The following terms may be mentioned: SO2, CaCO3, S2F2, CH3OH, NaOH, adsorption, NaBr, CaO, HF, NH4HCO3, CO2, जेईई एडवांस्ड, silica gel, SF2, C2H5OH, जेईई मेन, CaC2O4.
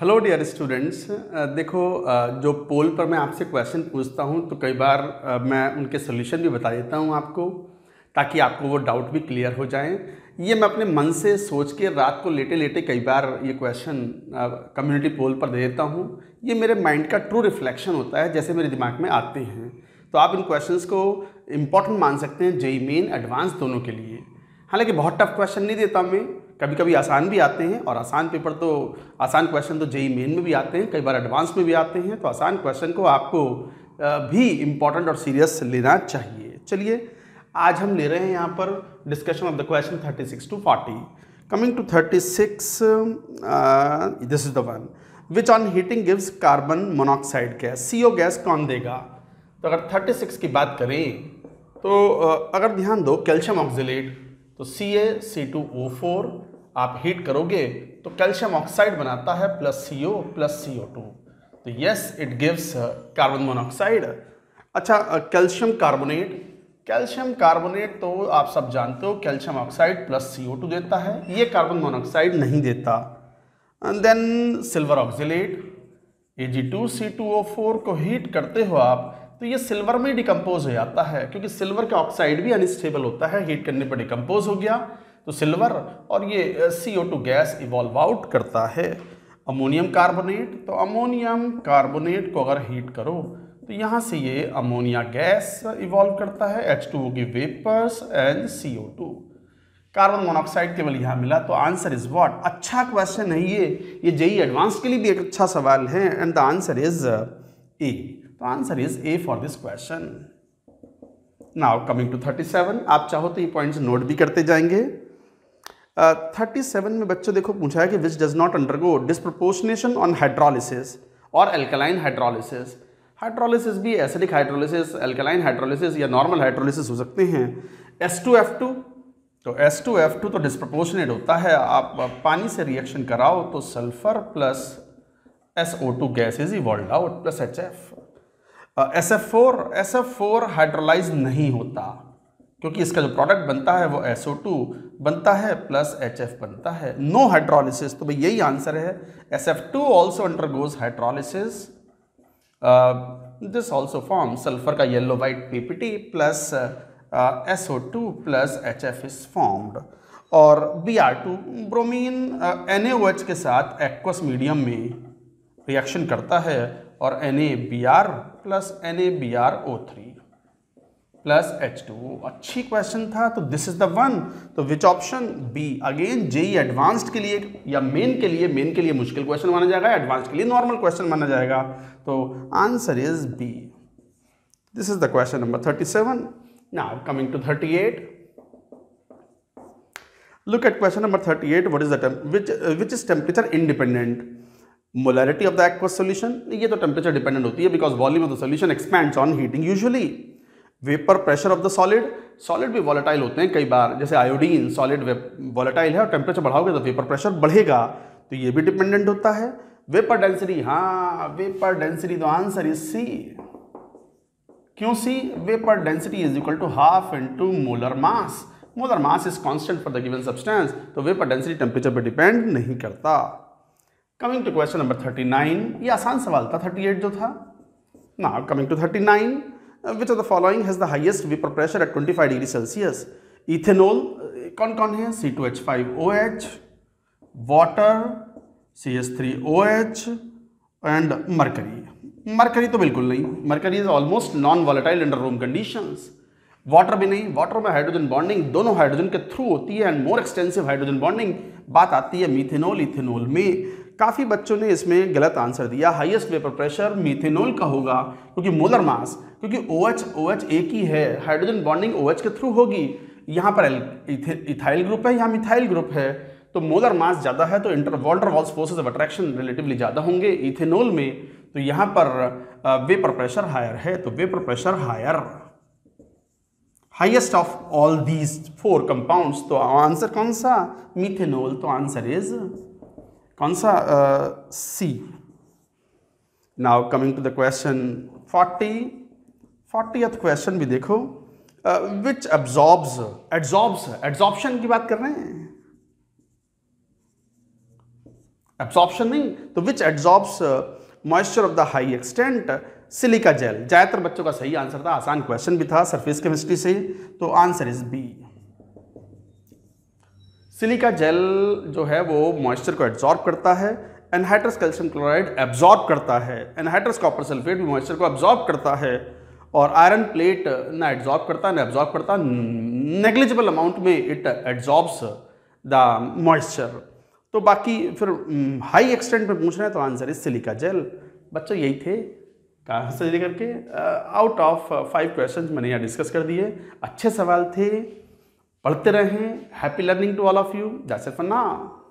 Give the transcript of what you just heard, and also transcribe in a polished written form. Hello dear students, देखो जो पोल पर मैं आपसे क्वेश्चन पूछता हूं तो कई बार मैं उनके सॉल्यूशन भी बता देता हूं आपको, ताकि आपको वो डाउट भी क्लियर हो जाए। ये मैं अपने मन से सोच के रात को लेटे लेटे कई बार ये क्वेश्चन कम्युनिटी पोल पर दे देता हूं। ये मेरे माइंड का ट्रू रिफ्लेक्शन होता है, जैसे मेरे दिमाग में आते हैं। तो आप इन क्वेश्चंस को इम्पॉर्टेंट मान सकते हैं जेईई मेन एडवांस दोनों के लिए। हालांकि बहुत टफ क्वेश्चन नहीं देता मैं, कभी कभी आसान भी आते हैं, और आसान पेपर तो आसान क्वेश्चन तो जेईई मेन में भी आते हैं, कई बार एडवांस में भी आते हैं। तो आसान क्वेश्चन को आपको भी इम्पॉर्टेंट और सीरियस लेना चाहिए। चलिए, आज हम ले रहे हैं यहाँ पर discussion of the question 36 to 40। Coming to 36, this is the one which on heating gives carbon monoxide gas, CO gas कौन देगा। तो अगर 36 की बात करें तो अगर ध्यान दो कैल्शियम ऑक्जिलेट, तो CaC2O4 आप हीट करोगे तो कैल्शियम ऑक्साइड बनाता है प्लस CO प्लस CO2, तो yes it gives carbon monoxide. अच्छा, कैल्शियम कार्बोनेट, कैल्शियम कार्बोनेट तो आप सब जानते हो कैल्शियम ऑक्साइड प्लस CO2 देता है, ये कार्बन मोनोऑक्साइड नहीं देता। And then silver oxalate Ag2C2O4 को हीट करते हो आप तो ये सिल्वर में डिकम्पोज हो जाता है, क्योंकि सिल्वर का ऑक्साइड भी अनस्टेबल होता है, हीट करने पर डिकम्पोज हो गया तो सिल्वर, और ये CO2 गैस इवॉल्व आउट करता है। अमोनियम कार्बोनेट, तो अमोनियम कार्बोनेट को अगर हीट करो तो यहाँ से ये अमोनिया गैस इवॉल्व करता है, H2O की vapours and CO2। Carbon monoxide केवल यहाँ मिला, तो आंसर इज व्हाट। अच्छा क्वेश्चन है ये जेईई एडवांस के लिए भी एक अच्छा सवाल है, and the answer is A. तो answer is A for this question. Now coming to 37, आप चाहो तो ये पॉइंट्स नोट भी करते जाएंगे। 37 में बच्चों देखो पूछा है कि which does not undergo disproportionation on hydrolysis और एल्कलाइन हाइड्रोलिसिस। हाइड्रोलिसिस भी एसिडिक हाइड्रोलिसिस, एल्कलाइन हाइड्रोलिसिस या नॉर्मल हाइड्रोलिसिस हो सकते हैं। S2F2, तो S2F2 तो डिस्प्रोपोर्शनेट होता है, आप पानी से रिएक्शन कराओ तो sulphur plus SO2 gases evolve out plus HF। SF4 hydrolyse नहीं होता, क्योंकि इसका जो प्रोडक्ट बनता है वो SO2 बनता है प्लस HF बनता है, नो हाइड्रोलिसिस। तो भाई यही आंसर है, SF2 also undergoes hydrolysis, this also form sulphur का yellow white PPT plus SO2 plus HF is formed. और Br2 ब्रोमीन NaOH के साथ एक्वस मीडियम में रिएक्शन करता है और NaBr plus NaBrO3 plus H2O। अच्छी क्वेश्चन था, तो दिस इज द वन। तो which option B, again जेईई एडवांस्ड के लिए या मेन के लिए मुश्किल क्वेश्चन माना जाएगा, एडवांस्ड के लिए नॉर्मल क्वेश्चन माना जाएगा। तो answer is B, this is the question number 37। Now coming to 38, look at question number 38, what is the which is temperature independent molarity of the aqueous solution. ये तो temperature dependent होती है, because volume of the solution expands on heating usually. Vapour pressure of the solid, solid भी volatile होते हैं कई बार, जैसे iodine solid volatile है और टेम्परेचर बढ़ाओगे तो वेपर प्रेशर बढ़ेगा, तो ये भी डिपेंडेंट होता है। वेपर डेंसिटी, हाँ वेपर डेंसिटी, तो आंसर इज सी। क्यों C? Vapour density is equal to half into molar mass, molar mass is constant for the given substance, तो वेपर डेंसिटी टेम्परेचर पर डिपेंड नहीं करता। कमिंग टू क्वेश्चन नंबर 39, ये आसान सवाल था 38 जो था। Now coming to 39, which of the following has the highest vapour pressure at 25 degree Celsius. Ethanol कौन कौन है? C2H5OH, water CH3OH and mercury. Mercury तो बिल्कुल नहीं, mercury is almost non volatile under room conditions. Water भी नहीं, water में hydrogen bonding दोनों हाइड्रोजन के थ्रू होती है, and more extensive hydrogen bonding. बात आती है मीथेनॉल, इथेनॉल में काफ़ी बच्चों ने इसमें गलत आंसर दिया। हाईएस्ट वेपर प्रेशर मीथेनॉल का होगा, क्योंकि मोलर मास, क्योंकि OH एक ही है, हाइड्रोजन बॉन्डिंग OH के थ्रू होगी, यहाँ पर इथाइल ग्रुप है, यहाँ मिथाइल ग्रुप है, तो मोलर मास ज़्यादा है, तो van der Waals forces of attraction relatively ज़्यादा होंगे इथेनॉल में, तो यहाँ पर वेपर प्रेशर हायर है, तो vapour pressure higher, highest of all these 4 compounds. तो आंसर कौन सा? मीथेनॉल। तो आंसर इज कौन सा? C. Now coming to the question 40th question भी देखो, विच एब्जॉर्ब्स, एड्सॉर्प्शन की बात कर रहे हैं, एब्जॉर्प्शन नहीं तो which absorbs moisture of the high extent, silica gel. ज्यादातर बच्चों का सही आंसर था, आसान क्वेश्चन भी था सरफेस केमिस्ट्री से, तो answer is B. Silica gel जो है वो मॉइस्चर को एब्जॉर्ब करता है, एनहाइड्रस कैल्शियम क्लोराइड एब्जॉर्ब करता है, एनहाइड्रस कॉपर सल्फेट भी मॉइस्चर को एब्जॉर्ब करता है, और आयरन प्लेट ना एब्जॉर्ब करता ना एब्जॉर्ब करता, नेग्लिजिबल अमाउंट में इट एब्जॉर्ब्स द मॉइस्चर। तो बाकी फिर हाई एक्सटेंट पे पूछ रहे हैं तो आंसर इज सिलिका जेल। बच्चों यही थे कहाँ से लेकर के आउट ऑफ 5 क्वेश्चंस मैंने यहाँ डिस्कस कर दिए। अच्छे सवाल थे, पढ़ते रहें। Happy learning to all of you. That's it for now.